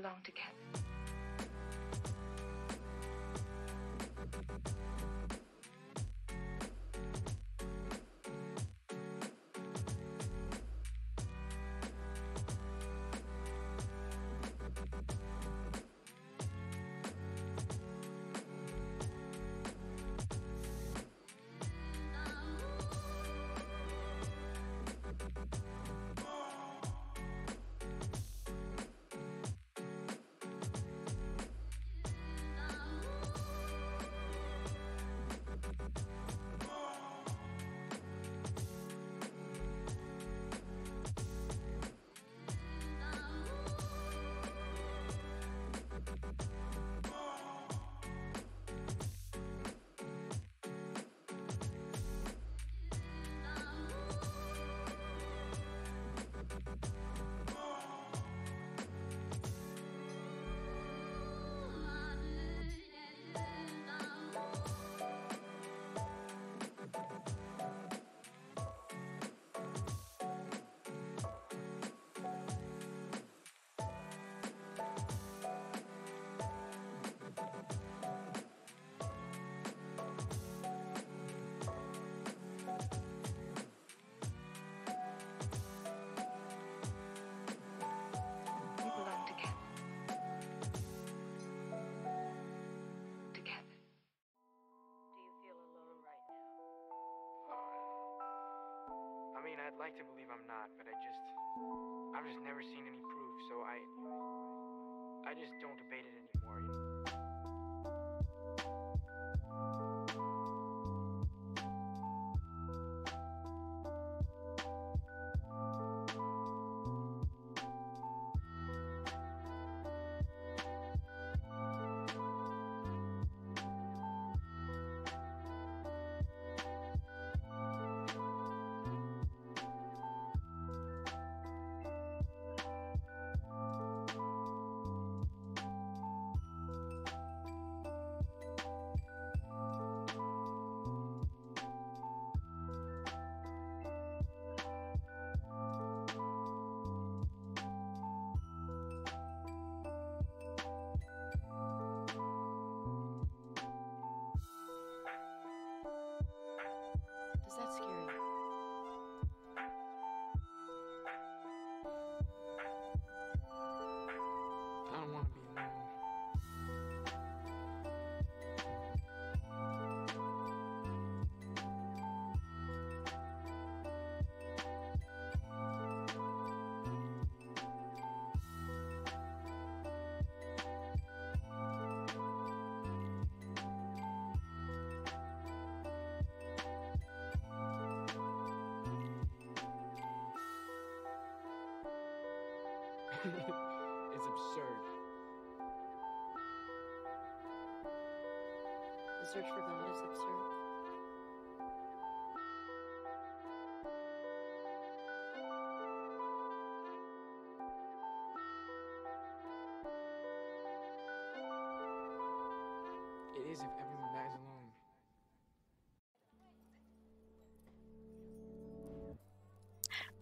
belong together. I'd like to believe I'm not, but I've just never seen any proof, so I just don't debate it anymore, you know?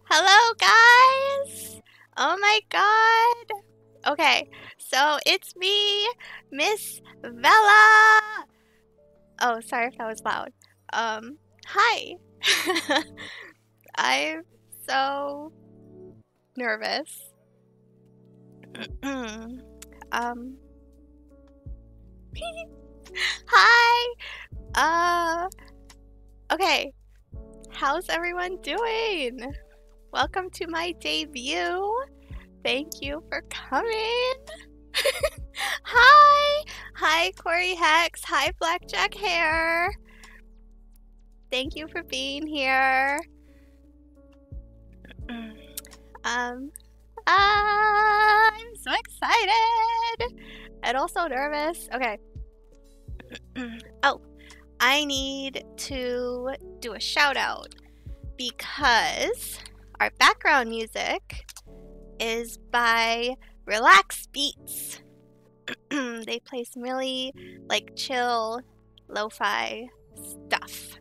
Hello guys! Oh my god! Okay, so it's me, Miss Bella! Oh, sorry if that was loud. Hi! I'm so nervous. Hi! Okay. How's everyone doing? Welcome to my debut. Thank you for coming. Hi! Hi, Corey Hex. Hi, Blackjack Hair. Thank you for being here. I'm so excited. And also nervous. Okay. Oh, I need to do a shout out because our background music is by Relax Beats. They play some really, like, chill, lo-fi stuff.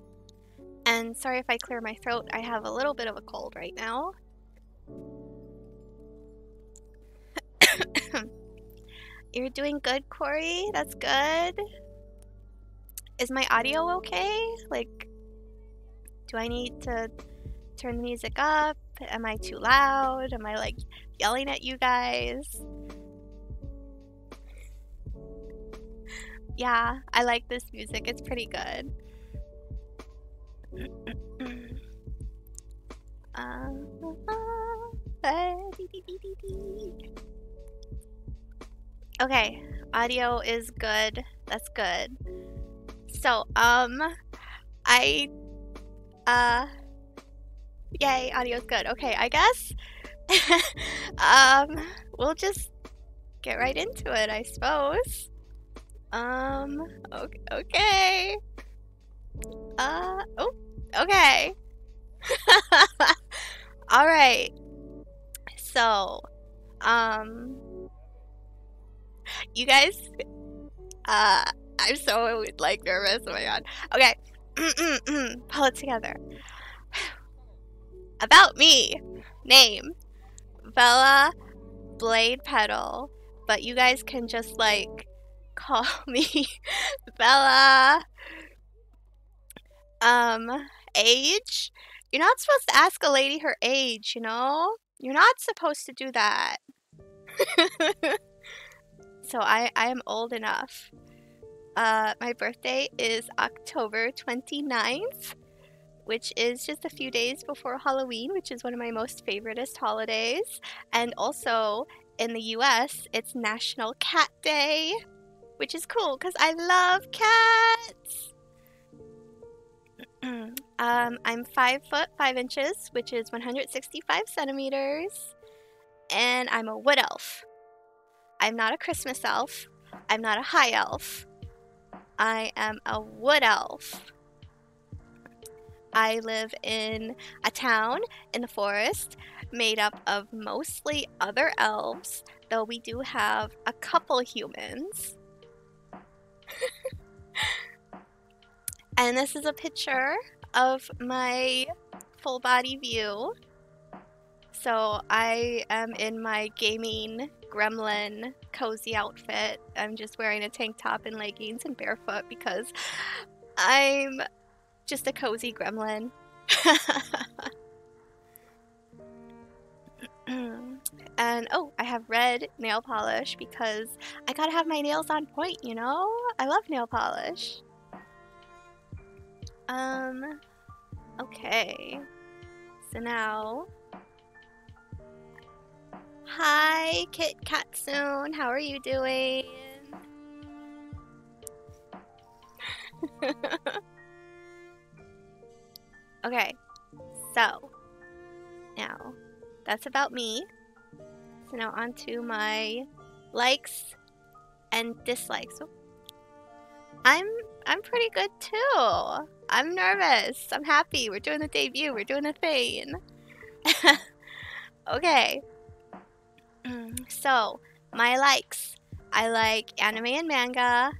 And sorry if I clear my throat, I have a little bit of a cold right now. You're doing good, Corey. That's good. Is my audio okay? Like, do I need to turn the music up? Am I too loud? Am I, like, yelling at you guys? Yeah, I like this music. It's pretty good. Okay, audio is good. That's good. So, yay, audio's good. Okay, I guess we'll just get right into it, I suppose. Okay. Oh, okay. All right. So, you guys, I'm so, like, nervous. Oh my god. Okay. Pull it together. About me. Name. Bella Blade Petal. But you guys can just, like, call me Bella. Age. You're not supposed to ask a lady her age, you know? You're not supposed to do that. So I am old enough. My birthday is October 29th, which is just a few days before Halloween, which is one of my most favoriteest holidays. And also, in the US, it's National Cat Day, which is cool because I love cats. I'm 5'5", which is 165 centimeters, and I'm a wood elf. I'm not a Christmas elf. I'm not a high elf. I am a wood elf. I live in a town in the forest made up of mostly other elves, though we do have a couple humans. And this is a picture of my full body view. So I am in my gaming gremlin cozy outfit. I'm just wearing a tank top and leggings and barefoot because I'm just a cozy gremlin. And oh, I have red nail polish because I gotta have my nails on point, you know? I love nail polish. Okay. So now, hi, Kit Katsoon. How are you doing? Okay. So, now, that's about me. So now on to my likes and dislikes. Oh. I'm pretty good too. I'm nervous. I'm happy. We're doing the debut. We're doing a thing. Okay. So, my likes. I like anime and manga.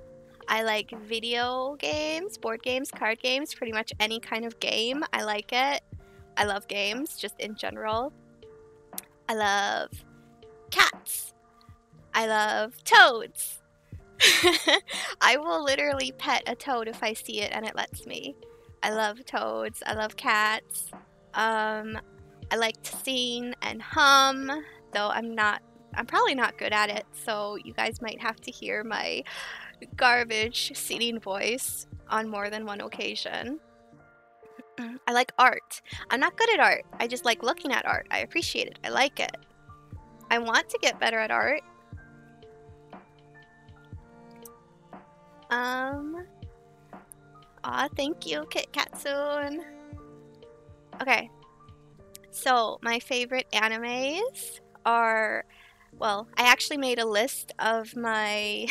I like video games, board games, card games, pretty much any kind of game. I like it. I love games, just in general. I love cats. I love toads. I will literally pet a toad if I see it and it lets me. I love toads. I love cats. I like to sing and hum, though I'm probably not good at it, so you guys might have to hear my garbage singing voice on more than one occasion. I like art. I'm not good at art. I just like looking at art. I appreciate it. I like it. I want to get better at art. Aw, thank you, Kit Katsoon. Okay. So, my favorite animes are, well, I actually made a list of my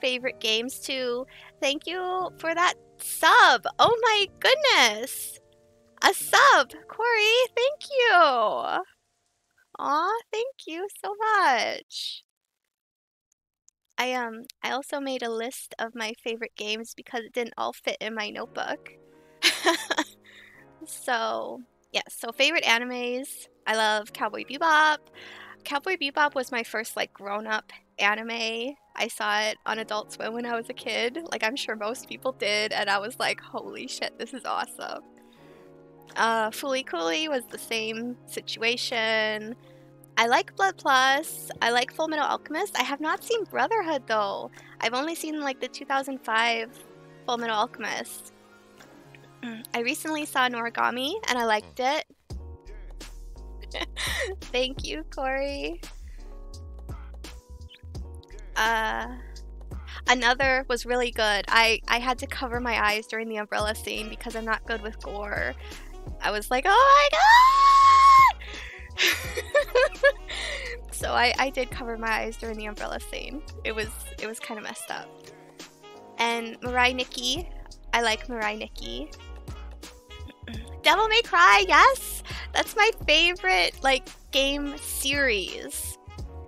favorite games too. Thank you for that sub. Oh my goodness. A sub, Corey. Thank you. Aw, thank you so much. I also made a list of my favorite games because it didn't all fit in my notebook. So, yeah, so favorite animes. I love Cowboy Bebop. Cowboy Bebop was my first, like, grown-up anime. I saw it on Adult Swim when I was a kid, like I'm sure most people did, and I was like, holy shit, this is awesome. Fooly Cooly was the same situation. I like Blood Plus. I like Fullmetal Alchemist. I have not seen Brotherhood though. I've only seen like the 2005 Fullmetal Alchemist. I recently saw Noragami and I liked it. Thank you, Corey. Another was really good. I had to cover my eyes during the umbrella scene because I'm not good with gore. I was like, oh my god! So I did cover my eyes during the umbrella scene. It was kind of messed up. And Mirai Nikki, I like Mirai Nikki. Devil May Cry, yes! That's my favorite, like, game series.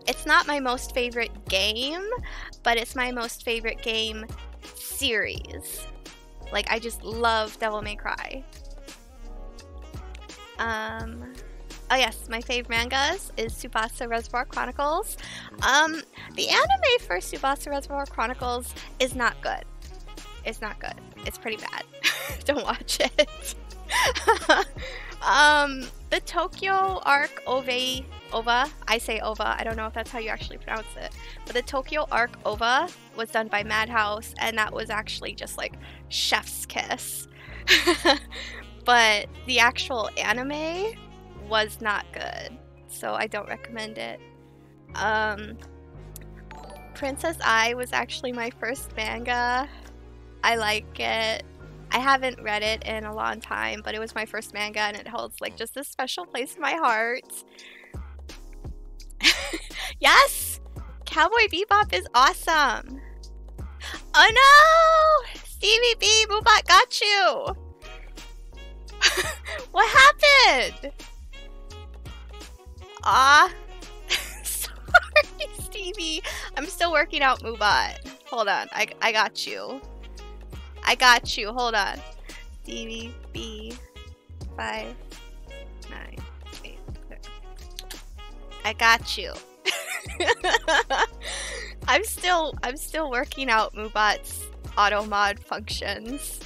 It's not my most favorite game, but it's my most favorite game series. Like, I just love Devil May Cry. Oh yes, my fave mangas is Tsubasa Reservoir Chronicles. The anime for Tsubasa Reservoir Chronicles is not good. It's not good. It's pretty bad. Don't watch it. The Tokyo Arc OVA, I say OVA, I don't know if that's how you actually pronounce it, but the Tokyo Arc OVA was done by Madhouse, and that was actually just like chef's kiss. But the actual anime was not good, so I don't recommend it. Princess Ai was actually my first manga. I like it. I haven't read it in a long time, but it was my first manga and it holds like just this special place in my heart. Yes! Cowboy Bebop is awesome! Oh no! Stevie B, Boobot got you! What happened? Ah, sorry Stevie. I'm still working out Boobot. Hold on, I got you. I got you, hold on. DVB 5 9 8 3. I got you. I'm still working out Mubot's auto mod functions.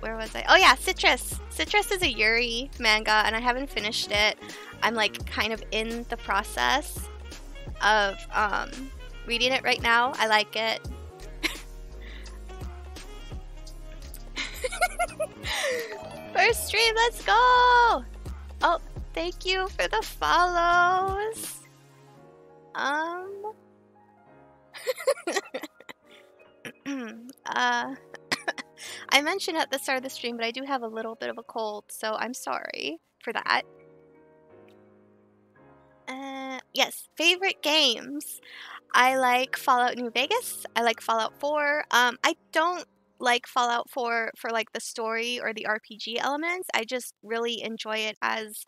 Where was I? Oh yeah, Citrus. Citrus is a Yuri manga and I haven't finished it. I'm like kind of in the process of reading it right now. I like it. First stream, let's go! Oh, thank you for the follows. I mentioned at the start of the stream, but I do have a little bit of a cold, so I'm sorry for that. Yes, favorite games. I like Fallout New Vegas. I like Fallout 4. I don't like Fallout 4 for like the story or the RPG elements. I just really enjoy it as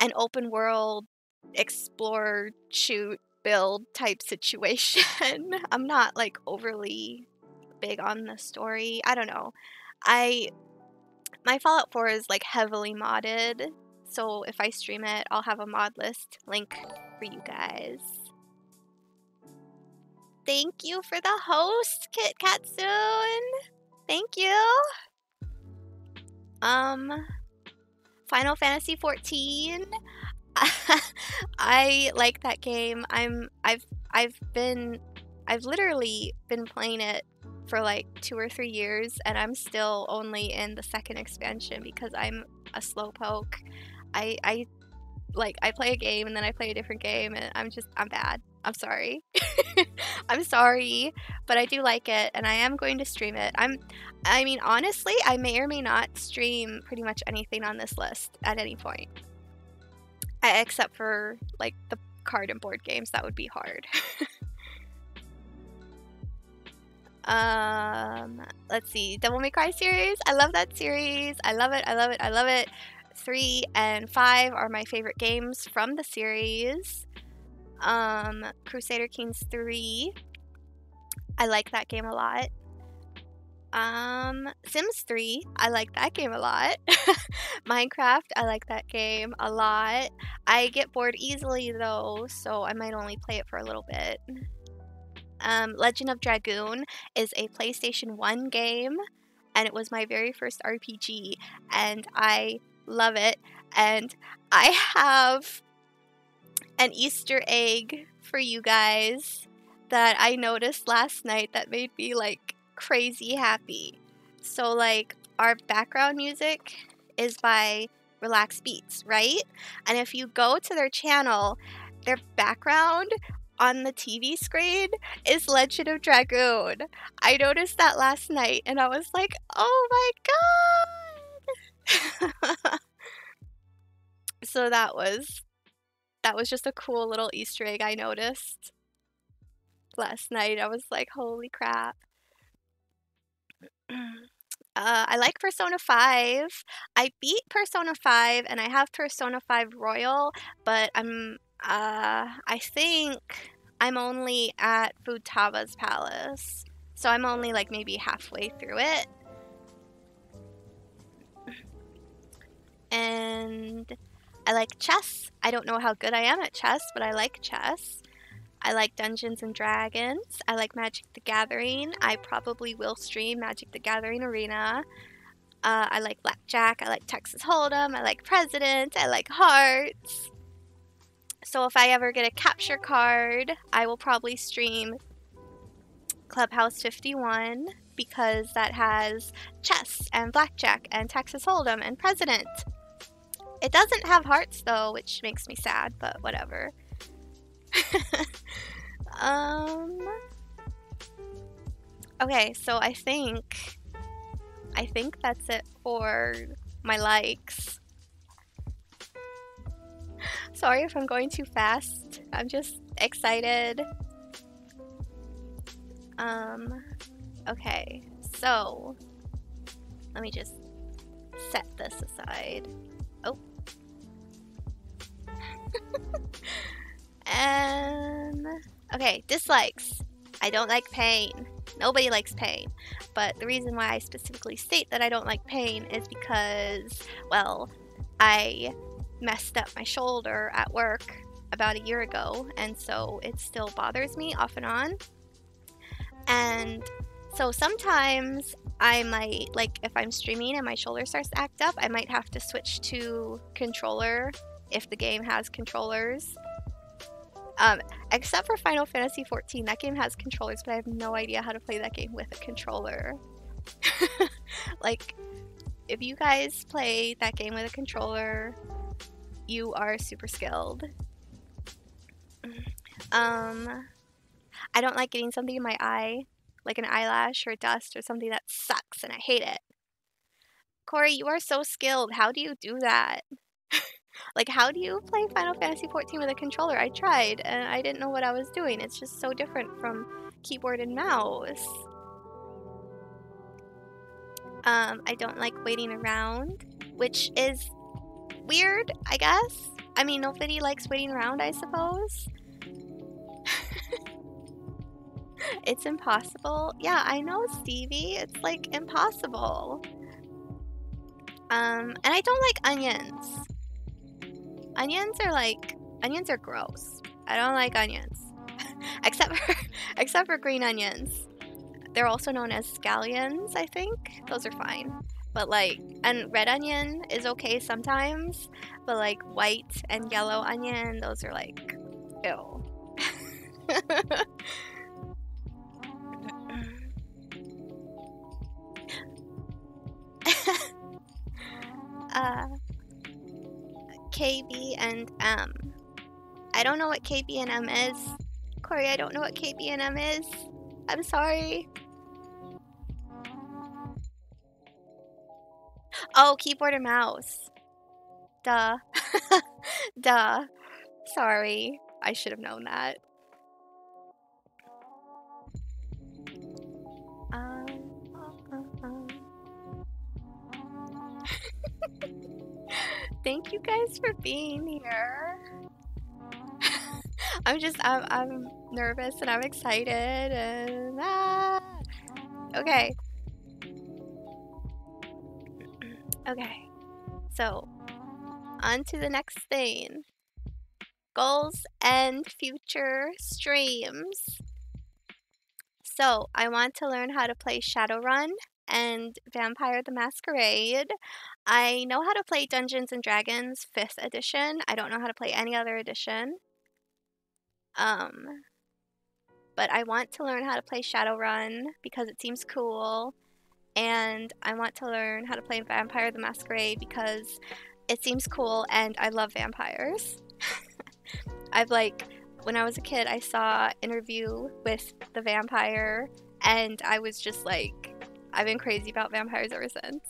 an open world, explore, shoot, build type situation. I'm not like overly big on the story. I don't know. My Fallout 4 is like heavily modded. So if I stream it, I'll have a mod list link for you guys. Thank you for the host, Kit Katsoon. Thank you. Final Fantasy 14. I like that game. I've literally been playing it for like 2 or 3 years, and I'm still only in the second expansion because I'm a slowpoke. I play a game and then I play a different game and I'm bad. I'm sorry. I'm sorry, but I do like it and I am going to stream it. I mean, honestly, I may or may not stream pretty much anything on this list at any point. Except for like the card and board games, that would be hard. Let's see. Devil May Cry series. I love that series. I love it. I love it. I love it. 3 and 5 are my favorite games from the series. Crusader Kings 3. I like that game a lot. Sims 3, I like that game a lot. Minecraft, I like that game a lot. I get bored easily though, so I might only play it for a little bit. Legend of Dragoon is a PlayStation 1 game, and it was my very first RPG, and I love it. And I have an Easter egg for you guys that I noticed last night that made me like crazy happy. So like our background music is by Relax Beats, right? And if you go to their channel, their background on the TV screen is Legend of Dragoon. I noticed that last night and I was like, oh my god! So that was just a cool little Easter egg I noticed last night. I was like, holy crap. I like Persona 5. I beat Persona 5 and I have Persona 5 Royal, but I think I'm only at Futaba's Palace, so I'm only like maybe halfway through it. And I like chess. I don't know how good I am at chess, but I like chess. I like Dungeons and Dragons. I like Magic the Gathering. I probably will stream Magic the Gathering Arena. I like Blackjack. I like Texas Hold'em. I like President. I like Hearts. So if I ever get a capture card, I will probably stream Clubhouse 51 because that has chess and blackjack and Texas Hold'em and President. It doesn't have hearts though, which makes me sad, but whatever. Okay, so I think that's it for my likes. Sorry if I'm going too fast. I'm just excited. Okay, so let me just set this aside. Oh. And okay, dislikes. I don't like pain. Nobody likes pain, but the reason why I specifically state that I don't like pain is because, well, I messed up my shoulder at work about a year ago, and so it still bothers me off and on. And so sometimes I might, like if I'm streaming and my shoulder starts to act up, I might have to switch to controller if the game has controllers. Except for Final Fantasy 14, that game has controllers, but I have no idea how to play that game with a controller. Like, if you guys play that game with a controller, you are super skilled. I don't like getting something in my eye, like an eyelash or dust or something. That sucks and I hate it. Corey, you are so skilled. How do you do that? Like, how do you play Final Fantasy 14 with a controller? I tried and I didn't know what I was doing. It's just so different from keyboard and mouse. I don't like waiting around, which is weird, I guess. I mean, nobody likes waiting around, I suppose. It's impossible. Yeah, I know, Stevie. It's like impossible. And I don't like onions. Onions are gross. I don't like onions. except for green onions. They're also known as scallions, I think. Those are fine. But like, and red onion is okay sometimes, but like white and yellow onion, those are like, ew. KB and M. I don't know what KB and M is. Corey, I don't know what KB and M is. I'm sorry. Oh, keyboard and mouse. Duh. Duh. Sorry. I should have known that. Thank you guys for being here. I'm nervous and I'm excited and okay. Okay, so on to the next thing. Goals and future streams. So I want to learn how to play Shadowrun and Vampire the Masquerade. I know how to play Dungeons and Dragons 5th edition. I don't know how to play any other edition. But I want to learn how to play Shadowrun because it seems cool. And I want to learn how to play Vampire the Masquerade because it seems cool and I love vampires. I've like, when I was a kid, I saw an interview with the vampire and I was just like, I've been crazy about vampires ever since.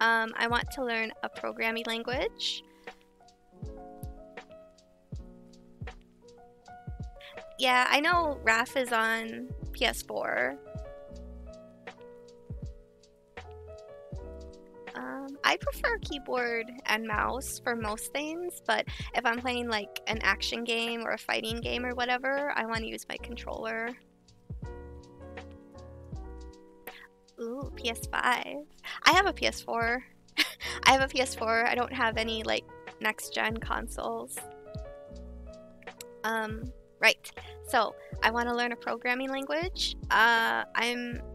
I want to learn a programming language. Yeah, I know Raph is on PS4. I prefer keyboard and mouse for most things, but if I'm playing like an action game or a fighting game or whatever, I want to use my controller. Ooh, PS5. I have a PS4. I have a PS4. I don't have any like next-gen consoles. Right. So I want to learn a programming language. I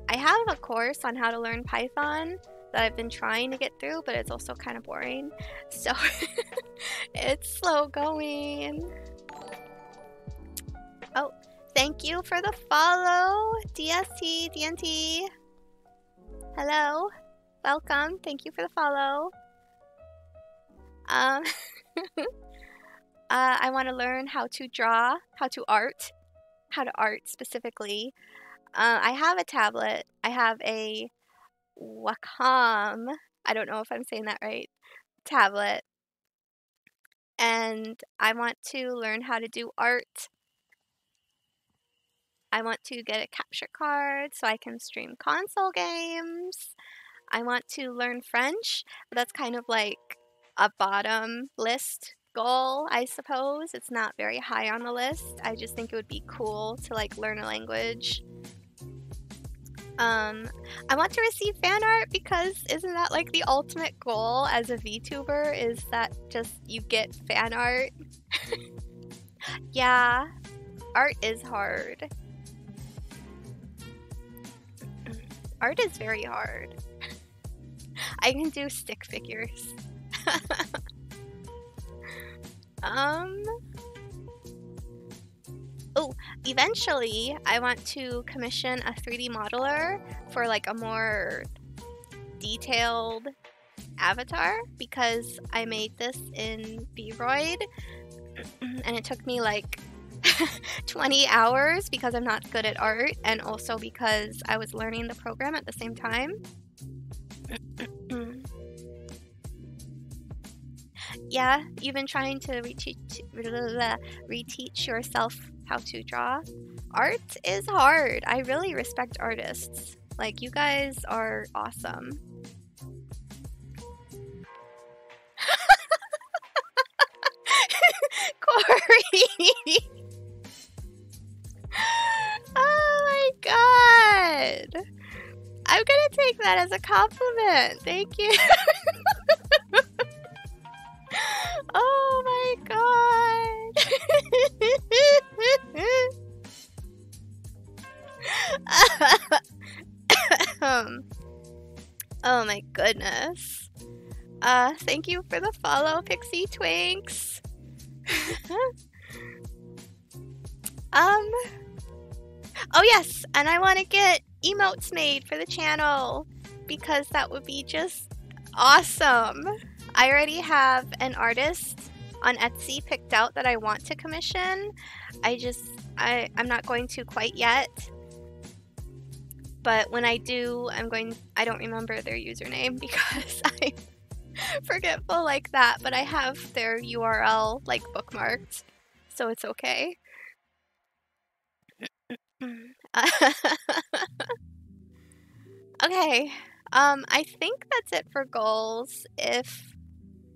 have a course on how to learn Python that I've been trying to get through, but it's also kind of boring. So it's slow going. Oh, thank you for the follow, DST, DNT. Hello, welcome. Thank you for the follow. I want to learn how to draw, how to art specifically. I have a tablet. I have a Wacom, I don't know if I'm saying that right, tablet. And I want to learn how to do art. I want to get a capture card so I can stream console games. I want to learn French, but that's kind of like a bottom list goal, I suppose. It's not very high on the list. I just think it would be cool to like learn a language. I want to receive fan art because isn't that like the ultimate goal as a VTuber? Is that just you get fan art? Yeah, art is hard. Art is very hard. I can do stick figures. Oh, eventually I want to commission a 3D modeler for like a more detailed avatar because I made this in Vroid and it took me like 20 hours because I'm not good at art and also because I was learning the program at the same time. Yeah, you've been trying to reteach yourself how to draw. Art is hard. I really respect artists. Like, you guys are awesome. Corey! Oh my god! I'm gonna take that as a compliment. Thank you. Oh my god! Oh my goodness. Thank you for the follow, Pixie Twinks. Oh yes, and I want to get emotes made for the channel because that would be just awesome. I already have an artist on Etsy picked out that I want to commission. I'm not going to quite yet. But when I do, I don't remember their username because I'm forgetful like that, but I have their URL like bookmarked, so it's okay. Okay. I think that's it for goals. If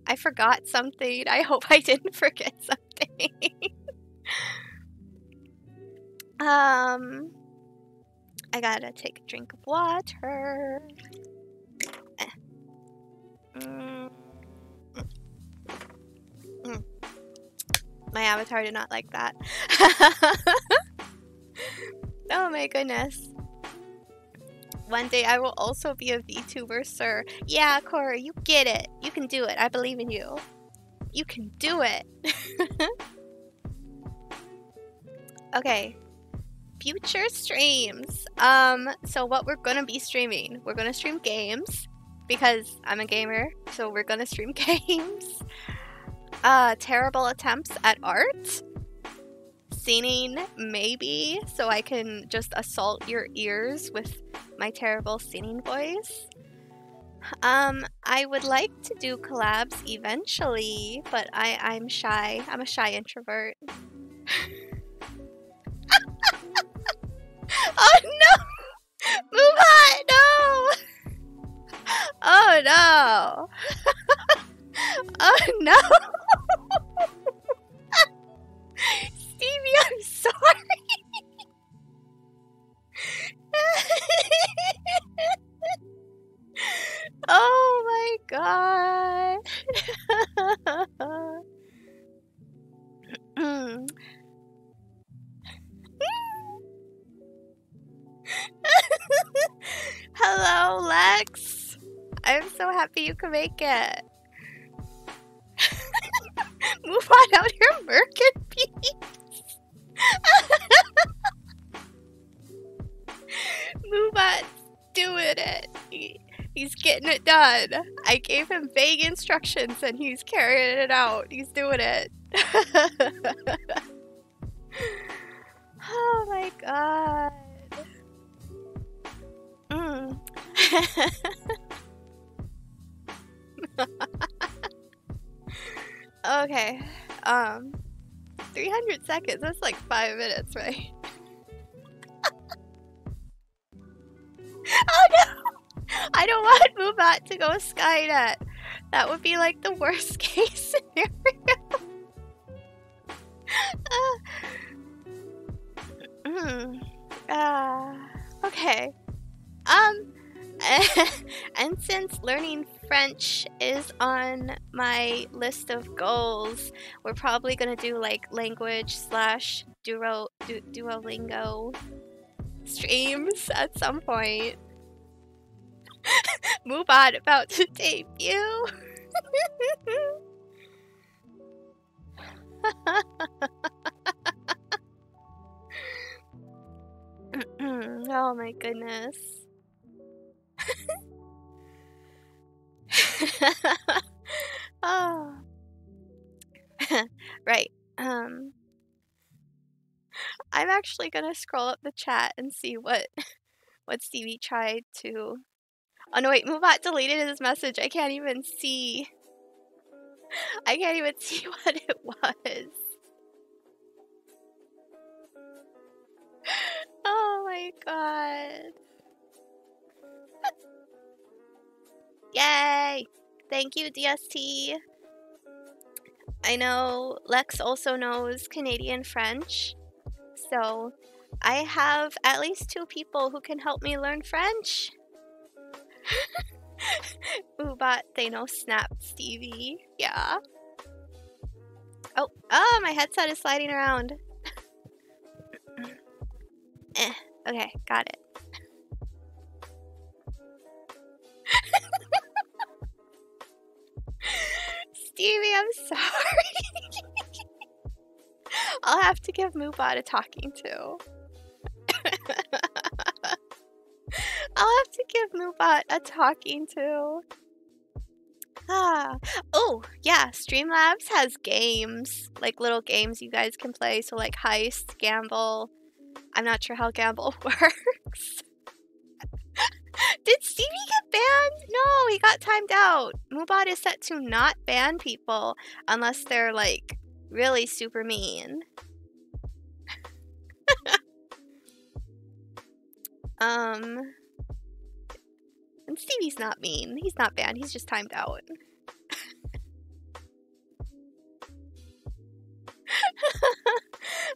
I forgot something, I hope I didn't forget something. I gotta take a drink of water. My avatar did not like that. Oh my goodness. One day I will also be a VTuber, sir. Yeah, Cora, you get it. You can do it. I believe in you. You can do it. Okay. Future streams. So what we're gonna be streaming. We're gonna stream games. Because I'm a gamer. So we're gonna stream games. Terrible attempts at art. Singing, maybe. So I can just assault your ears with my terrible singing voice. I would like to do collabs eventually, but I'm shy. I'm a shy introvert. Oh no! Move on! No! Oh no! Oh no! Stevie, I'm sorry! Oh my god! Hello, Lex! I'm so happy you could make it. Move on out here, Merc and Peeps. Move on, doing it. He's getting it done. I gave him vague instructions and he's carrying it out. He's doing it. Oh my god. Mm. Okay, 300 seconds, that's like 5 minutes, right? Oh no! I don't want Mubat to go Skynet! That would be like the worst case scenario! Okay. And since learning French is on my list of goals, we're probably gonna do like language slash Duolingo streams at some point. Move on, about to debut. Oh my goodness. Oh. Right. I'm actually gonna scroll up the chat and see what Stevie tried to. Oh no! Wait, Mubat deleted his message. I can't even see. I can't even see what it was. Oh my god. Yay! Thank you, DST. I know Lex also knows Canadian French, so I have at least 2 people who can help me learn French. Ubat, they know Snap Stevie. Yeah. Oh, my headset is sliding around. Okay, got it. Stevie, I'm sorry. I'll have to give Mubat a talking to. I'll have to give Mubat a talking to. Ah. Oh, yeah, Streamlabs has games. Like little games you guys can play. So like Heist, Gamble. I'm not sure how Gamble works. Did Stevie get banned? No, he got timed out. Mubat is set to not ban people unless they're like really super mean. And Stevie's not mean. He's not banned. He's just timed out.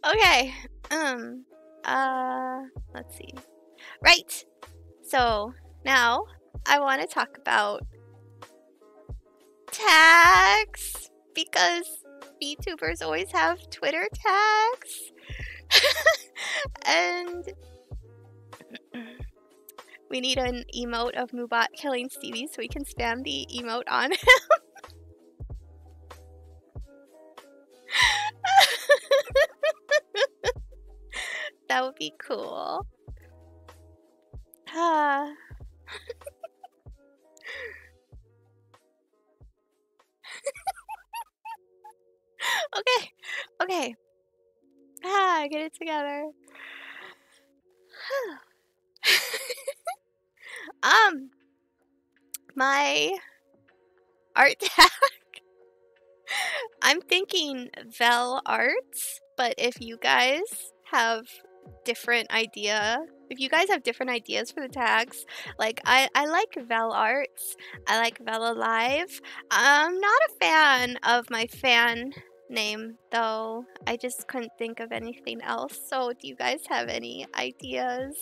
Okay. Let's see. Right. So now I want to talk about tags, because VTubers always have Twitter tags. And we need an emote of Mubot killing Stevie so we can spam the emote on him. That would be cool. Okay, okay. Get it together. My art tag. I'm thinking Vel Arts, but if you guys have different idea, if you guys have different ideas for the tags, like I like Vel Arts, I like Vel Alive. I'm not a fan of my fan name though. I just couldn't think of anything else. So do you guys have any ideas?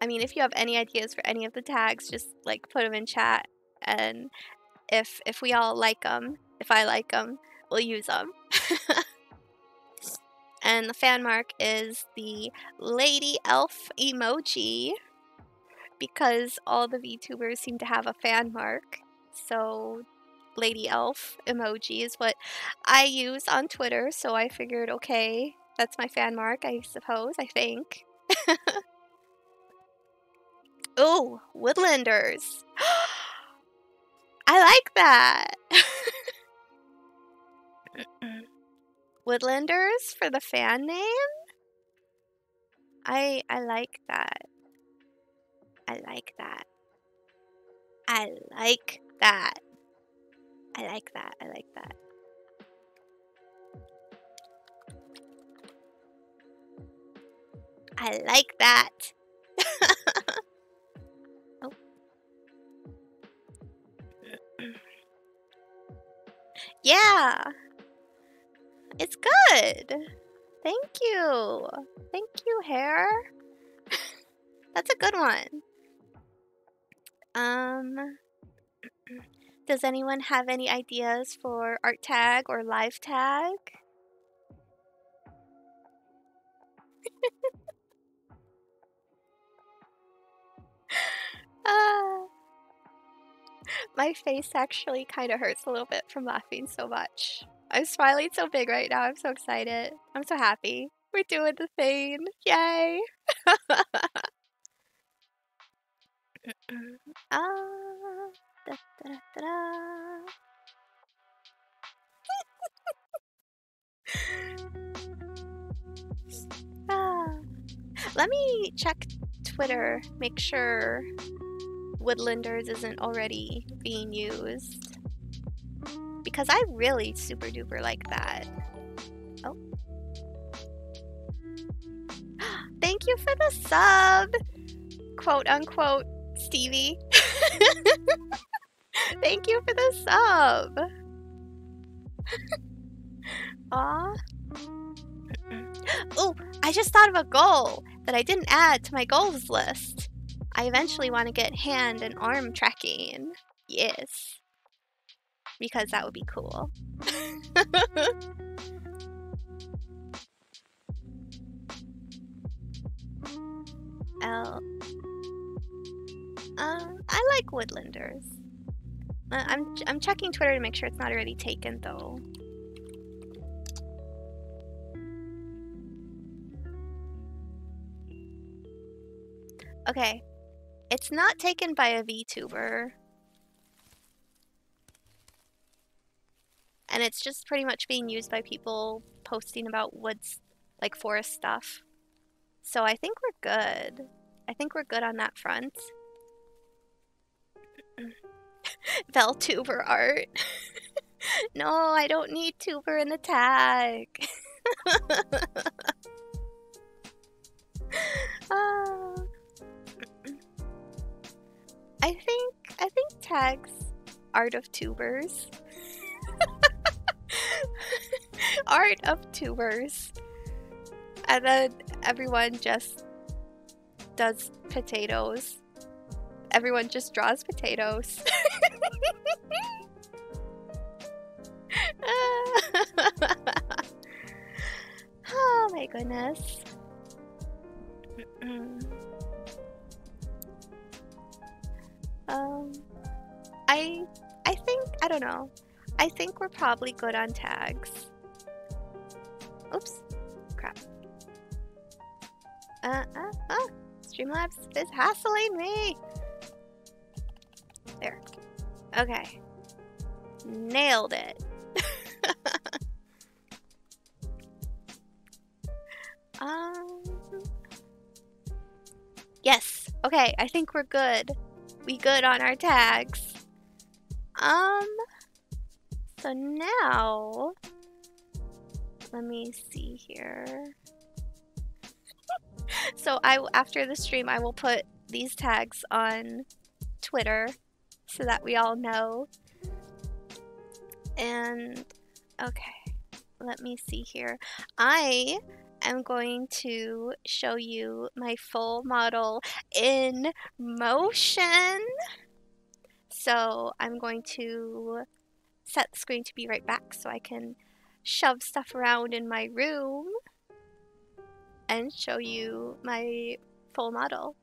I mean, if you have any ideas for any of the tags, just like put them in chat, and if we all like them, if I like them, we'll use them. And the fan mark is the lady elf emoji, because all the VTubers seem to have a fan mark. So lady elf emoji is what I use on Twitter, so I figured, okay, that's my fan mark, I suppose, I think. Oh, Woodlanders. I like that. Woodlanders for the fan name? I like that. I like that. I like that. I like that. I like that. I like that. Oh. Yeah. It's good. Thank you. Thank you, Hair. That's a good one. Does anyone have any ideas for art tag or live tag? My face actually kind of hurts a little bit from laughing so much. I'm smiling so big right now. I'm so excited. I'm so happy. We're doing the thing. Yay! Da, da, da, da. Let me check Twitter, make sure Woodlanders isn't already being used, because I really super duper like that. Oh. Thank you for the sub, quote unquote, Stevie. Thank you for the sub. Aw. Oh, I just thought of a goal that I didn't add to my goals list. I eventually want to get hand and arm tracking. Yes. Because that would be cool. I like Woodlanders. I'm checking Twitter to make sure it's not already taken though. Okay, it's not taken by a VTuber. And it's just pretty much being used by people posting about woods, like forest stuff. So I think we're good. I think we're good on that front. VelTuber art. No, I don't need tuber in the tag. I think tags art of tubers. Art of tubers, and then everyone just does potatoes. Everyone just draws potatoes. Oh my goodness. I think, I don't know. I think we're probably good on tags. Oops. Crap. Streamlabs is hassling me. There. Okay. Nailed it. Yes. Okay, I think we're good. We good on our tags. So now, let me see here. So after the stream, I will put these tags on Twitter so that we all know. And okay, let me see here. I am going to show you my full model in motion. So I'm going to set the screen to be right back so I can shove stuff around in my room and show you my full model.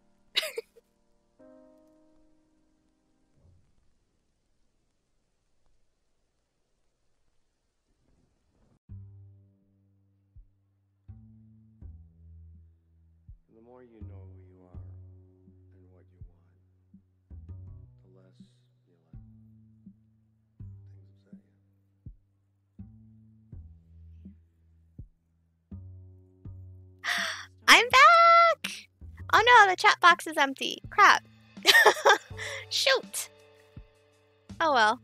The more you know who you are and what you want, the less you let things upset you. I'm back! Oh no, the chat box is empty. Crap. Shoot! Oh well.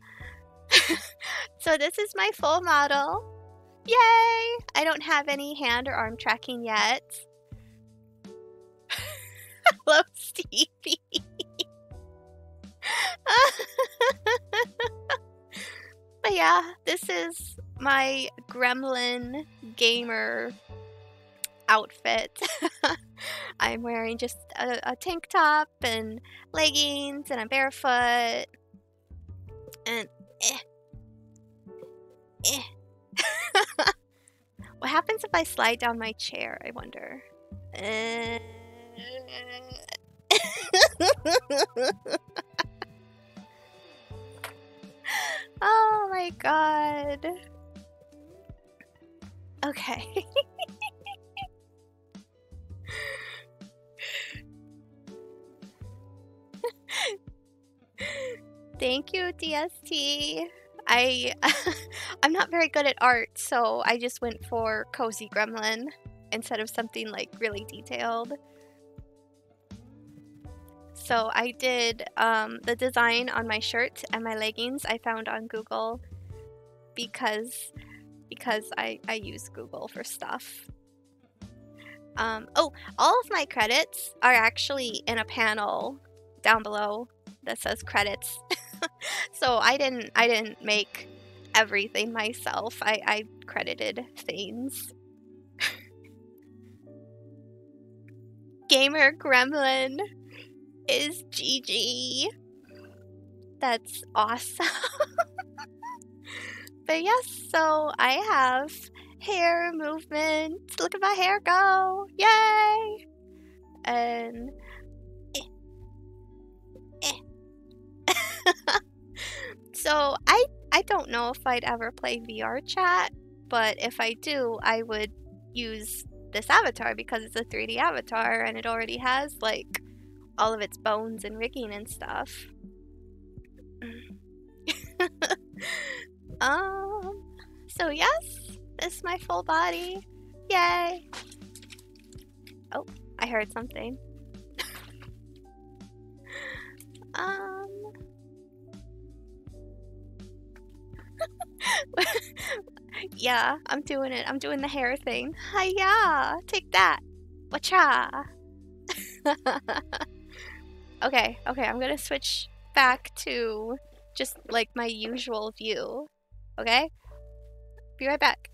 So this is my full model. Yay! I don't have any hand or arm tracking yet. Hello, Stevie. But yeah, this is my gremlin gamer outfit. I'm wearing just a tank top and leggings, and I'm barefoot. And What happens if I slide down my chair, I wonder? Oh my god. Okay. Thank you, DST. I'm not very good at art, so I just went for cozy gremlin instead of something like really detailed. So I did the design on my shirt and my leggings I found on Google because I use Google for stuff. Oh, all of my credits are actually in a panel down below that says credits. So I didn't make everything myself. I credited things. Gamer Gremlin is GG. That's awesome. But yes, so I have hair movement. Look at my hair go. Yay! And So I don't know if I'd ever play VRChat, but if I do, I would use this avatar because it's a 3D avatar and it already has like all of its bones and rigging and stuff. So yes, this is my full body. Yay! Oh, I heard something. Yeah, I'm doing it. I'm doing the hair thing. Hiya! Take that! Wacha! Okay, okay, I'm gonna switch back to just like my usual view. Okay? Be right back.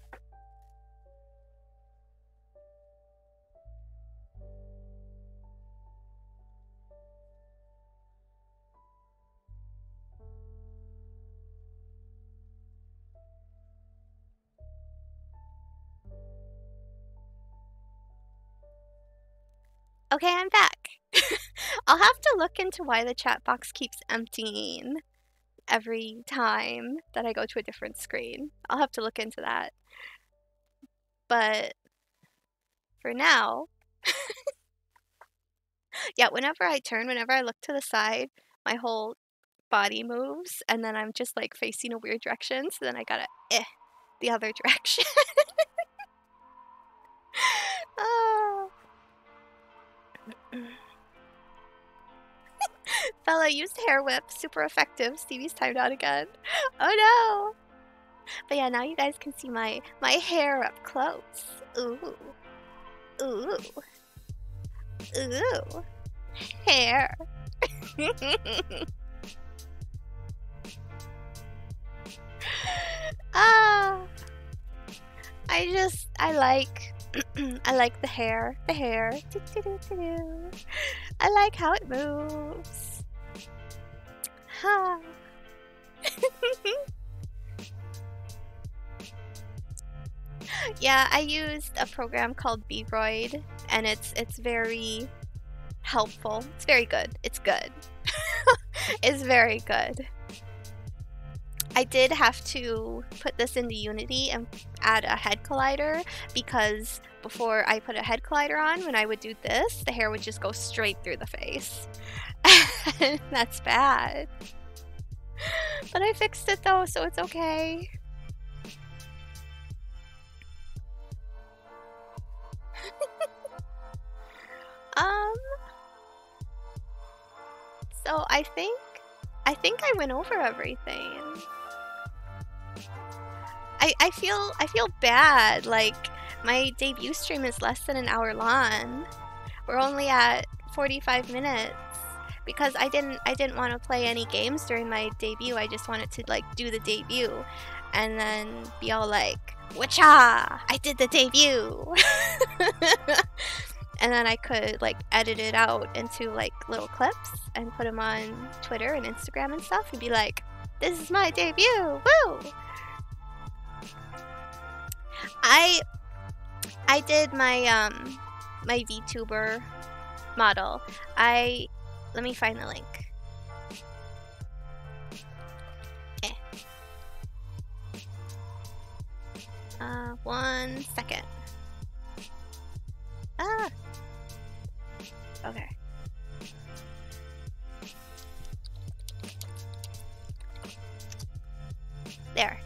Okay, I'm back. I'll have to look into why the chat box keeps emptying every time that I go to a different screen. I'll have to look into that. But for now, yeah, whenever I look to the side, my whole body moves, and then I'm just like facing a weird direction, so then I gotta the other direction. Oh. Bella used hair whip, super effective. Stevie's timed out again. Oh no! But yeah, now you guys can see my hair up close. Ooh, ooh, ooh, hair. Ah, I like the hair, Do, do, do, do, do. I like how it moves. Ha. Yeah, I used a program called Broid, and it's very helpful. It's very good. It's good. It's very good. I did have to put this into Unity and add a head collider, because before I put a head collider on, when I would do this, the hair would just go straight through the face. That's bad. But I fixed it though, so it's okay. So I think I went over everything. I feel bad, like my debut stream is less than an hour long. We're only at 45 minutes because I didn't want to play any games during my debut. I just wanted to like do the debut and then be all like, "Wacha! I did the debut." And then I could like edit it out into like little clips and put them on Twitter and Instagram and stuff and be like, "This is my debut! Woo!" I did my my VTuber model. Let me find the link. One second. Ah. Okay. There.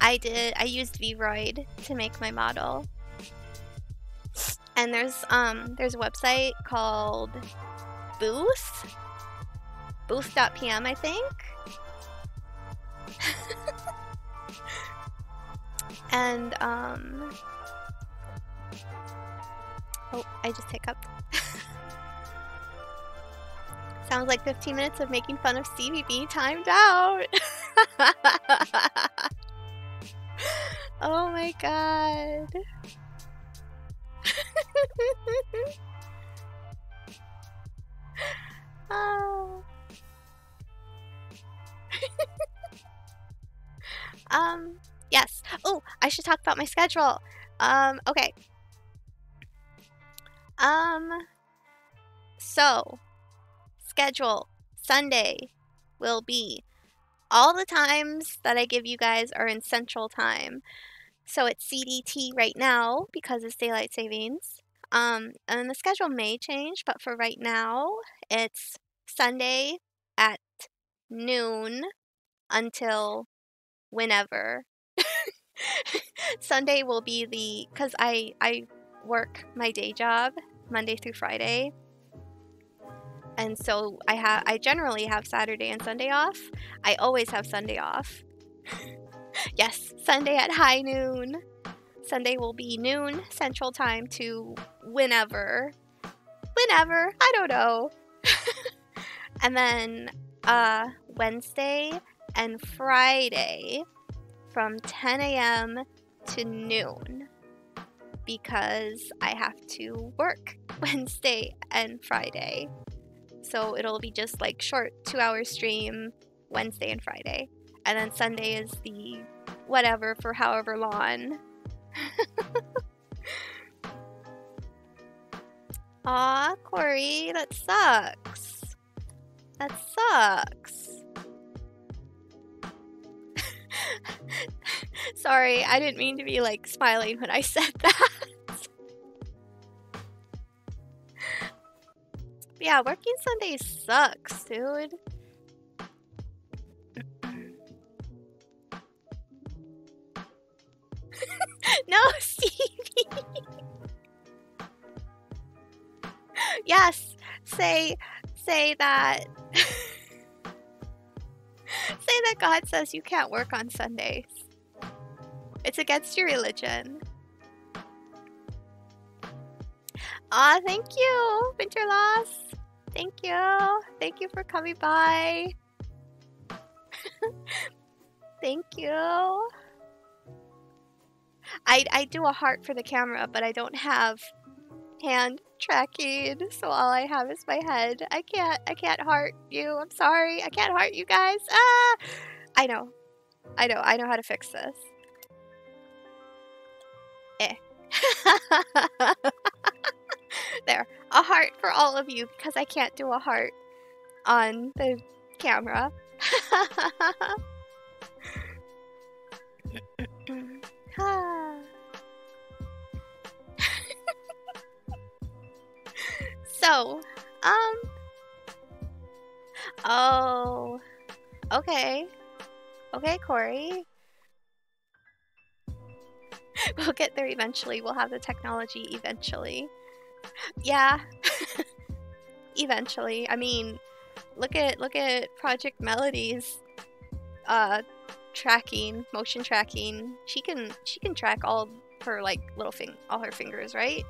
I used Vroid to make my model. And there's a website called Booth. Booth.pm, I think. And oh, I just hiccuped. Sounds like 15 minutes of making fun of Stevie B timed out. Oh my god. Oh. Yes. Oh, I should talk about my schedule. Okay. So, schedule Sunday will be all the times that I give you guys are in Central Time. So it's CDT right now because it's daylight savings. And the schedule may change, but for right now, it's Sunday at noon until whenever. Sunday will be the, because I work my day job Monday through Friday, and so I generally have Saturday and Sunday off. I always have Sunday off. Yes, Sunday at high noon. Sunday will be noon Central Time to whenever, I don't know. And then Wednesday and Friday from 10 a.m. to noon, because I have to work Wednesday and Friday. So it'll be just like short 2-hour stream Wednesday and Friday. And then Sunday is the whatever for however long. Aw, Corey, that sucks. That sucks. Sorry, I didn't mean to be like smiling when I said that. Yeah, working Sunday sucks, dude. No, Stevie. Yes, say that. Say that God says you can't work on Sundays. It's against your religion. Aw, thank you, Winterloss. Thank you. Thank you for coming by. Thank you. I do a heart for the camera, but I don't have hand tracking, so all I have is my head. I can't heart you. I'm sorry. I can't heart you guys. Ah! I know how to fix this. Eh. There. A heart for all of you because I can't do a heart on the camera. So, oh, okay. Okay, Corey. We'll get there eventually. We'll have the technology eventually. Yeah. Eventually. I mean, look at Project Melody's tracking, motion tracking. She can track all her like little all her fingers, right?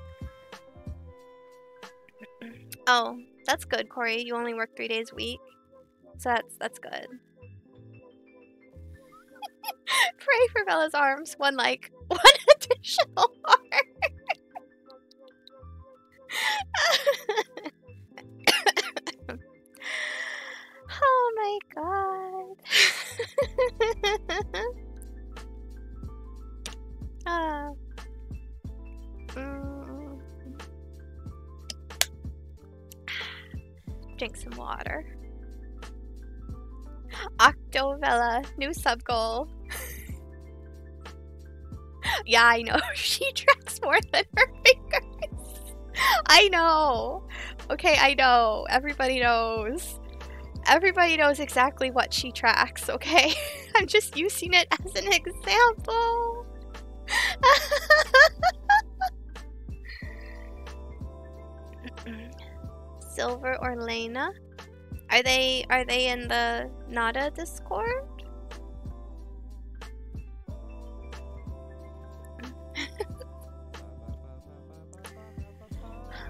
Oh, that's good, Corey. You only work 3 days a week. So that's good. Pray for Bella's arms. One additional arm. Oh my god. Drink some water. Octovella, new sub goal. Yeah, I know. She tracks more than her fingers. I know. Okay, I know. Everybody knows. Everybody knows exactly what she tracks, okay? I'm just using it as an example. Silver or Lena? Are they in the Nada Discord?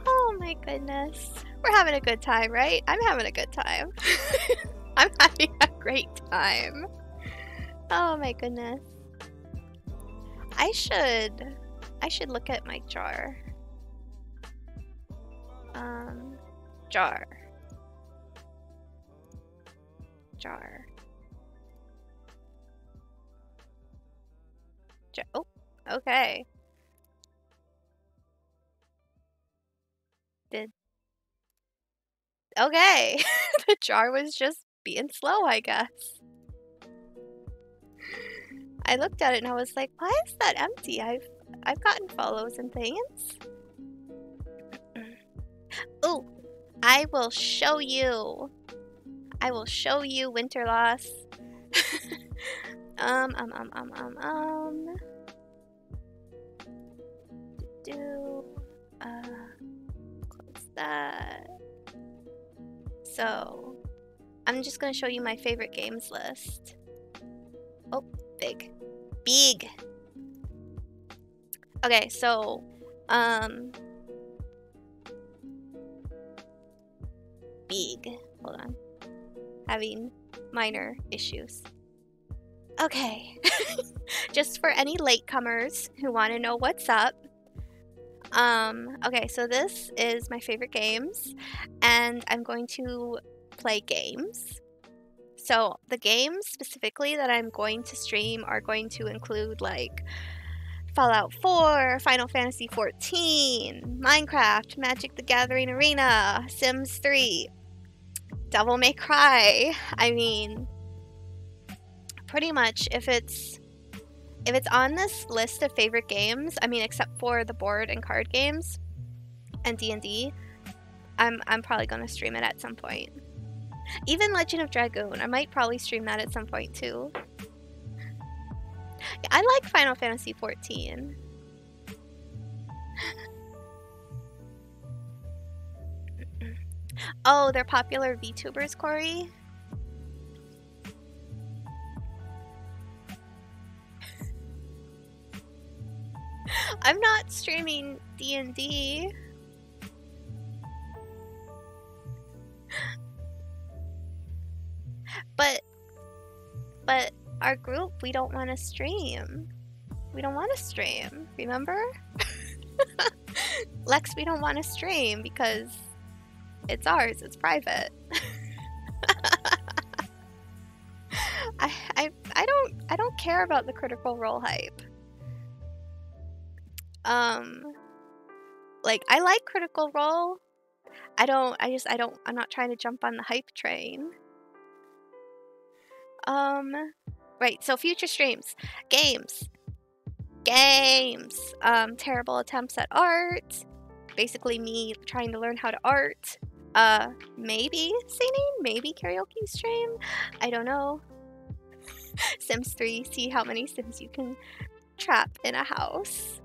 Oh my goodness. We're having a good time, right? I'm having a good time. I'm having a great time. Oh my goodness. I should look at my jar. Jar. Oh, okay. Okay. The jar was just being slow, I guess. I looked at it and I was like, why is that empty? I've gotten follows and things. Oh, I will show you. I will show you, Winterloss. Close that. So, I'm just gonna show you my favorite games list. Oh, big. Okay, so, big. Hold on. Having minor issues. Okay. Just for any latecomers who want to know what's up. Okay, so this is my favorite games. And I'm going to play games. So the games specifically that I'm going to stream are going to include like Fallout 4, Final Fantasy 14, Minecraft, Magic the Gathering Arena, Sims 3, Devil May Cry. I mean, pretty much if it's on this list of favorite games, I mean, except for the board and card games and D&D, I'm probably going to stream it at some point. Even Legend of Dragoon, I might probably stream that at some point too. I like Final Fantasy 14. Oh, they're popular VTubers, Corey. I'm not streaming D&D. But our group, we don't want to stream. We don't want to stream, remember? Lex, we don't want to stream because it's ours, it's private. I don't care about the Critical Role hype. Like, I like Critical Role. I'm not trying to jump on the hype train. Right, so future streams. Games. Terrible attempts at art. Basically me trying to learn how to art. Maybe singing, maybe karaoke stream. I don't know. Sims 3, see how many Sims you can trap in a house.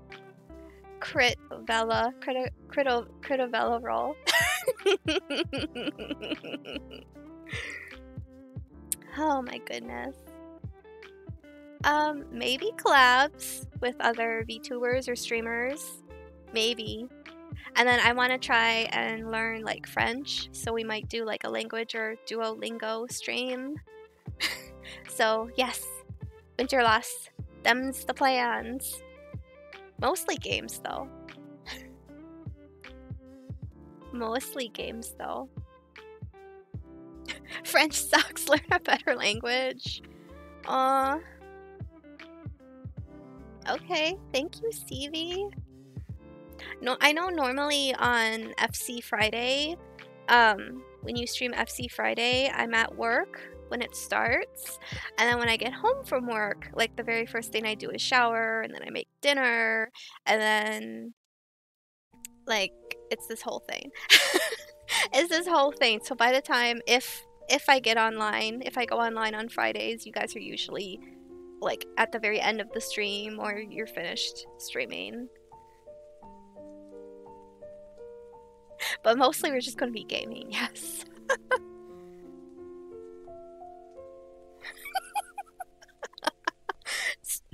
Critovella roll. Oh my goodness. Maybe collabs with other VTubers or streamers. Maybe. And then I want to try and learn like French. So we might do like a language or Duolingo stream. So yes, Winterlost. Them's the plans. Mostly games though. Mostly games though. French sucks. Learn a better language. Okay. Thank you, Stevie. No, I know normally on FC Friday, when you stream FC Friday, I'm at work when it starts. And then when I get home from work, like the very first thing I do is shower, and then I make dinner, and then like it's this whole thing. It's this whole thing. So by the time, if I get online, if I go online on Fridays, you guys are usually like at the very end of the stream or you're finished streaming. But mostly we're just going to be gaming, yes.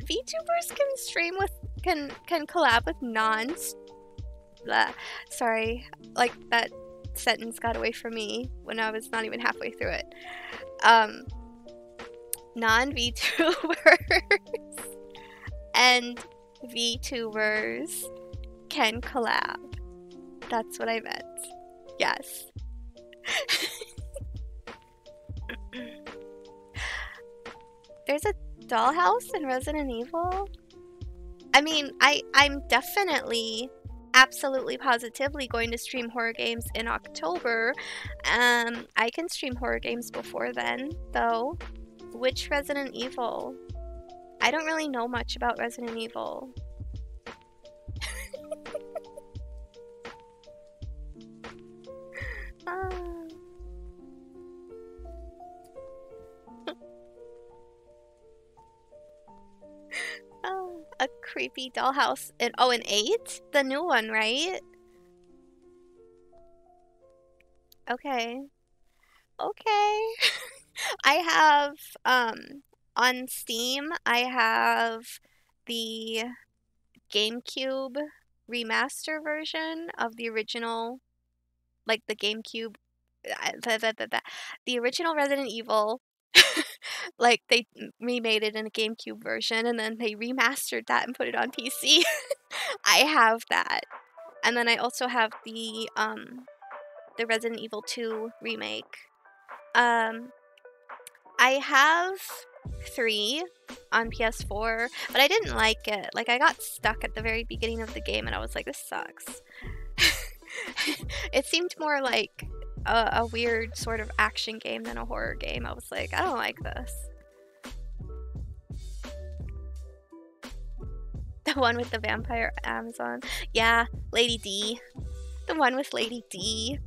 VTubers can stream with, can collab with non, blah, sorry, like that sentence got away from me when I was not even halfway through it. Non-VTubers and VTubers can collab. That's what I meant. Yes. There's a dollhouse in Resident Evil. I mean, I'm definitely, absolutely, positively going to stream horror games in October. I can stream horror games before then, though. Which Resident Evil? I don't really know much about Resident Evil. A creepy dollhouse in, oh, in 8? The new one, right? Okay. Okay. I have, on Steam, I have the GameCube remaster version of the original, like the GameCube, the original Resident Evil. Like, they remade it in a GameCube version, and then they remastered that and put it on PC. I have that. And then I also have the Resident Evil 2 remake. I have 3 on PS4, but I didn't like it. Like, I got stuck at the very beginning of the game, and I was like, this sucks. It seemed more like a weird sort of action game than a horror game. I was like, I don't like this. The one with the vampire Amazon. Yeah, Lady D. The one with Lady D.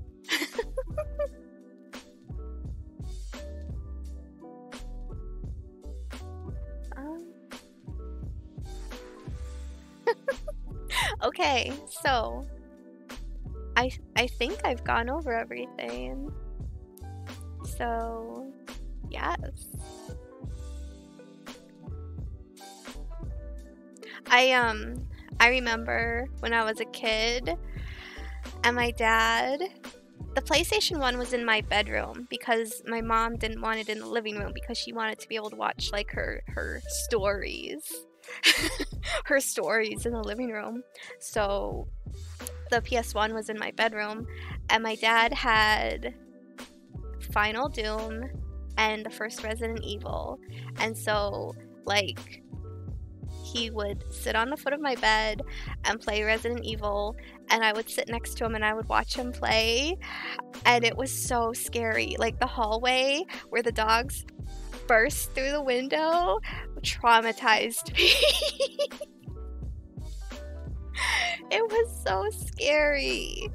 Okay, so I think I've gone over everything. So, yes. I remember when I was a kid and my dad, the PlayStation 1 was in my bedroom because my mom didn't want it in the living room because she wanted to be able to watch like her stories. Her stories in the living room. So the PS1 was in my bedroom and my dad had Final Doom and the first Resident Evil. And so like he would sit on the foot of my bed and play Resident Evil, and I would sit next to him and I would watch him play, and it was so scary. Like the hallway where the dogs burst through the window traumatized me. It was so scary.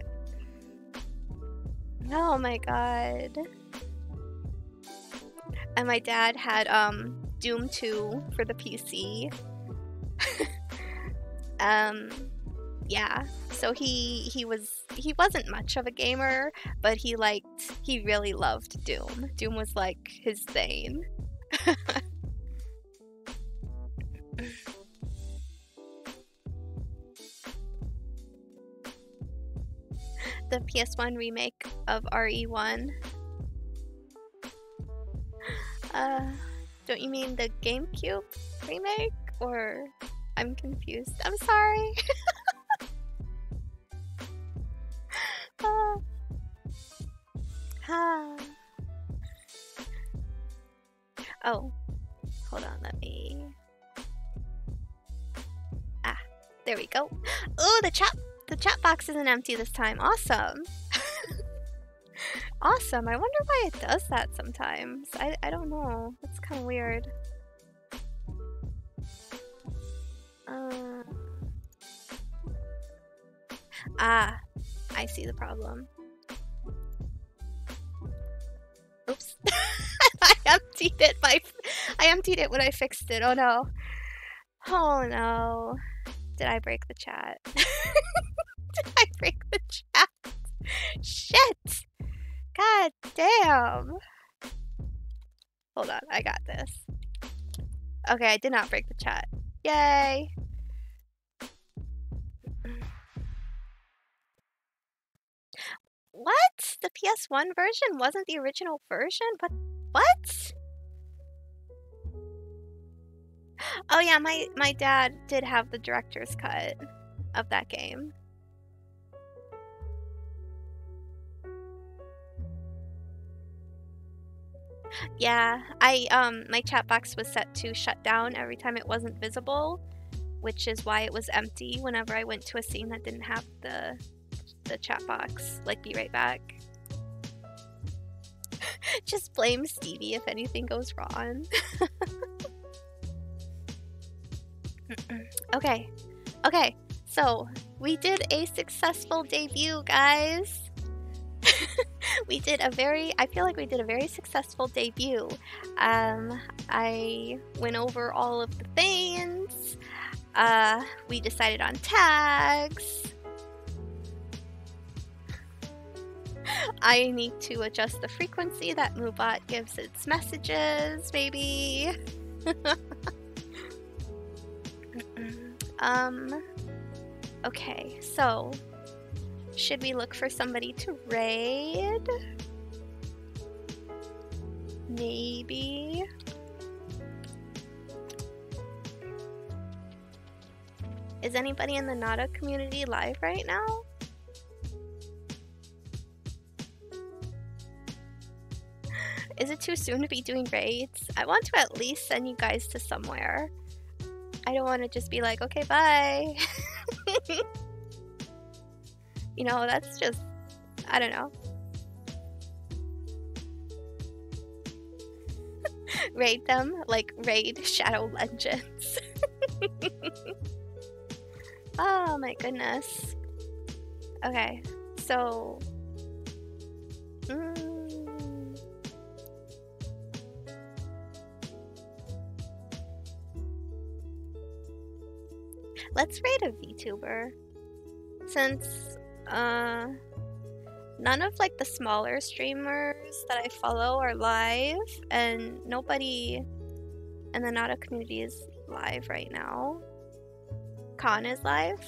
Oh my god. And my dad had Doom 2 for the PC. Yeah, so he wasn't much of a gamer, but he really loved Doom. Doom was like his thing. The PS1 remake of RE1. Don't you mean the GameCube remake? Or... I'm confused. I'm sorry. Oh, hold on. Let me. Ah, there we go. Oh, the chat box isn't empty this time. Awesome. Awesome. I wonder why it does that sometimes. I don't know. It's kind of weird. Ah, I see the problem. Oops. I emptied it when I fixed it. Oh no. Oh no. Did I break the chat? Did I break the chat? Shit. God damn. Hold on, I got this. Okay, I did not break the chat. Yay! What? The PS1 version wasn't the original version? But what? Oh yeah, my dad did have the director's cut of that game. Yeah, my chat box was set to shut down every time it wasn't visible, which is why it was empty whenever I went to a scene that didn't have the chat box. Like, be right back. Just blame Stevie if anything goes wrong. Okay. Okay, so we did a successful debut, guys. We did a very, I feel like we did a very successful debut. I went over all of the things. We decided on tags. I need to adjust the frequency that Mubot gives its messages, baby. Okay, so... should we look for somebody to raid? Maybe. Is anybody in the Nada community live right now? Is it too soon to be doing raids? I want to at least send you guys to somewhere. I don't want to just be like, okay, bye. You know, that's just... I don't know. Raid them, like raid Shadow Legends. Oh my goodness. Okay, so... Let's raid a VTuber. Since none of like the smaller streamers that I follow are live, and nobody in the Nada community is live right now. Khan is live.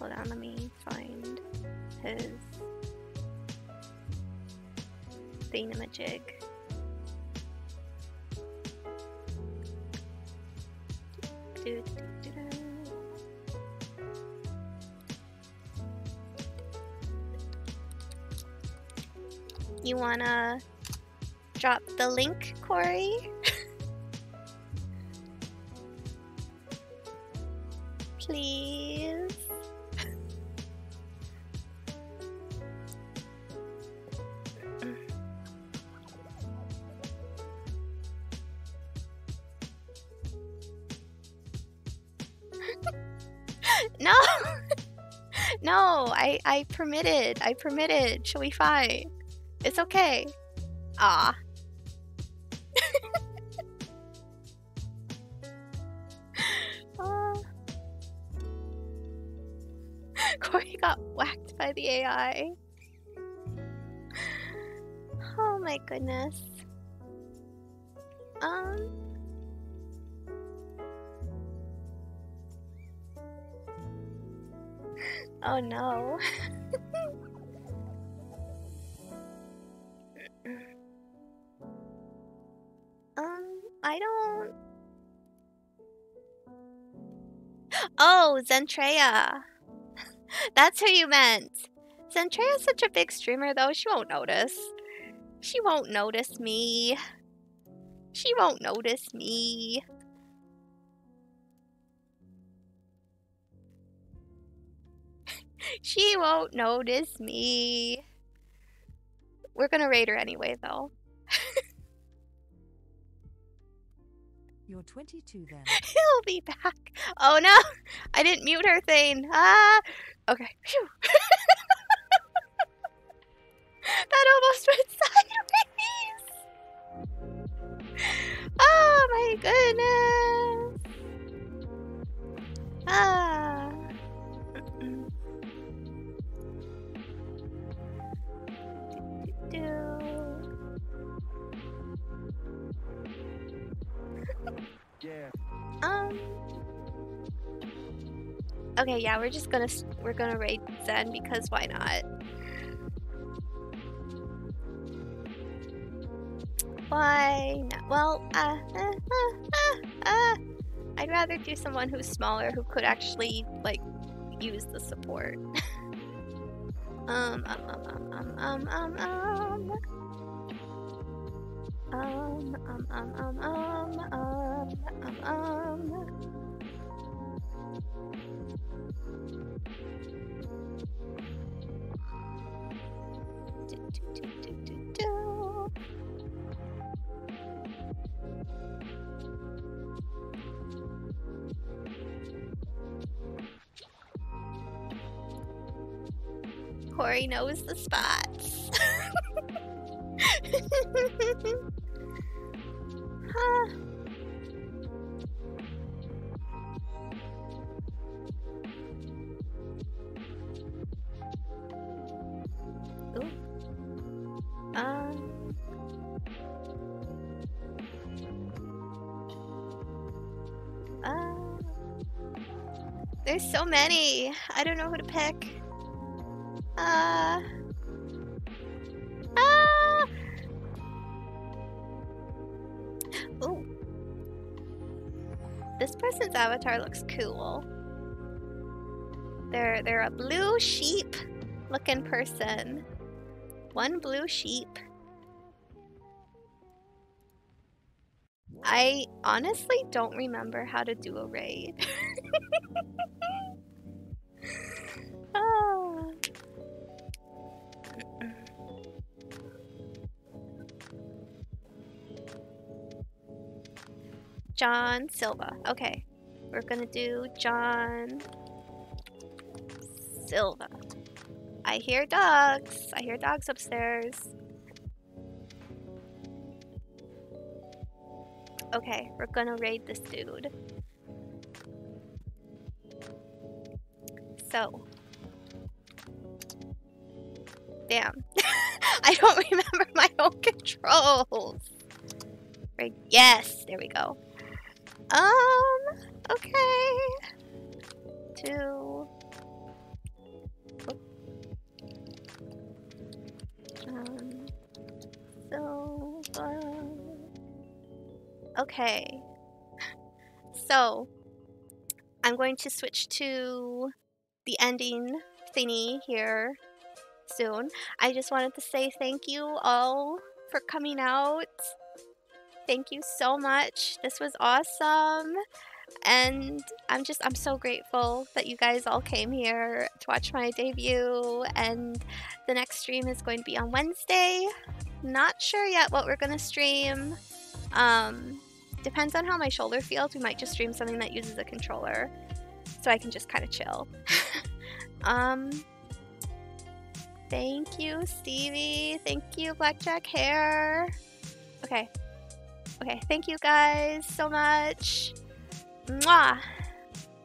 Hold on, let me find his thingamajig. You wanna drop the link, Corey? Please. No. No, I permitted. I permitted. She'll be fine. It's okay. Ah. Corey got whacked by the AI. Oh my goodness. Oh no. I don't... Oh, Zentreya. That's who you meant. Zentreya's such a big streamer though, she won't notice. She won't notice me. She won't notice me. She won't notice me. We're gonna raid her anyway, though. You're 22 then. He'll be back. Oh no! I didn't mute her thing. Ah! Okay. Phew. That almost went sideways! Oh my goodness! Ah! Yeah. Okay, yeah, we're gonna raid Zen because why not? Why not? Well, I'd rather do someone who's smaller who could actually like use the support. Corey knows the spots. Huh. Ooh. There's so many. I don't know who to pick. Oh, this person's avatar looks cool. They're a blue sheep looking person. One blue sheep. I honestly don't remember how to do a raid. Oh. John Silva. Okay. We're gonna do John Silva. I hear dogs. I hear dogs upstairs. Okay, we're gonna raid this dude. So. Damn. I don't remember my own controls. Raid. Yes, there we go. Okay. Two. So. Okay, so I'm going to switch to the ending thingy here soon. I just wanted to say thank you all for coming out. Thank you so much. This was awesome. And I'm so grateful that you guys all came here to watch my debut. And the next stream is going to be on Wednesday. Not sure yet what we're going to stream. Depends on how my shoulder feels. We might just stream something that uses a controller so I can just kind of chill. Thank you, Stevie. Thank you, Blackjack Hair. Okay. Okay, thank you guys so much. Mwah!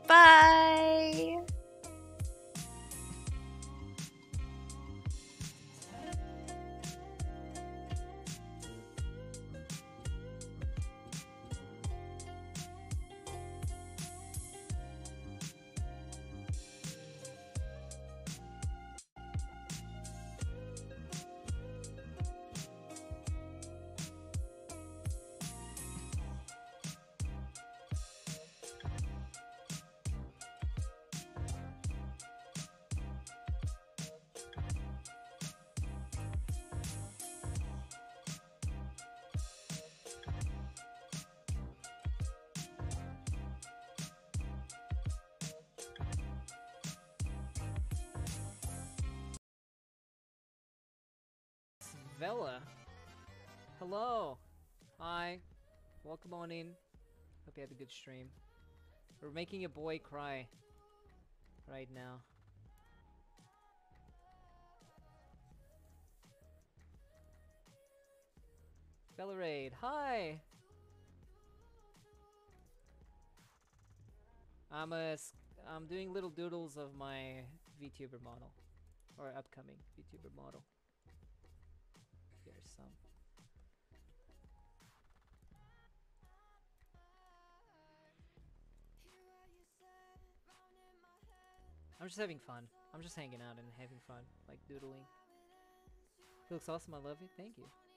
Bye! Bella. Hello. Hi. Welcome on in. Hope you had a good stream. We're making a boy cry right now. Bella raid. Hi. I'm doing little doodles of my VTuber model, or upcoming VTuber model. Some. I'm just having fun. I'm just hanging out and having fun, like doodling. It looks awesome. I love it. Thank you.